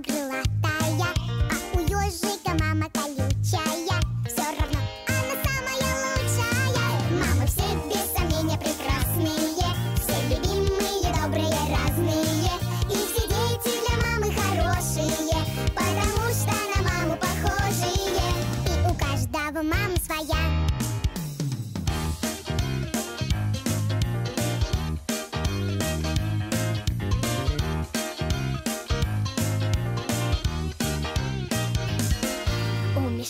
мама крылатая, а у ежика мама колючая. Все равно она самая лучшая. Мамы все без сомнения прекрасные, все любимые, добрые, разные. И все дети для мамы хорошие, потому что на маму похожие. И у каждого мама своя.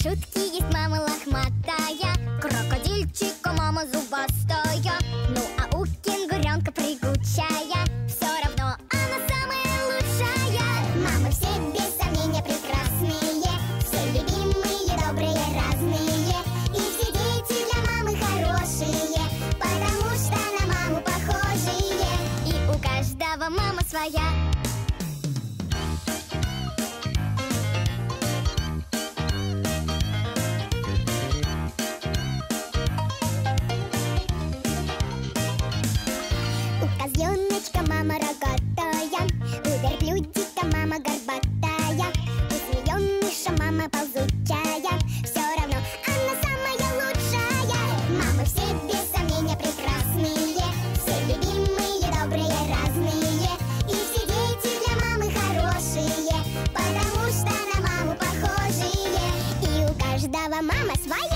Шутки есть мама лохматая, крокодильчика мама зубастая, ну а у кенгуренка прыгучая, все равно она самая лучшая. Мамы все без сомнения прекрасные, все любимые, добрые, разные. И все дети для мамы хорошие, потому что на маму похожие. И у каждого мама своя. Козленочка мама рогатая, у верблюдика мама горбатая, у змееныша мама ползучая, все равно она самая лучшая. Мамы все без сомнения прекрасные, все любимые, добрые, разные. И все дети для мамы хорошие, потому что на маму похожие. И у каждого мама своя.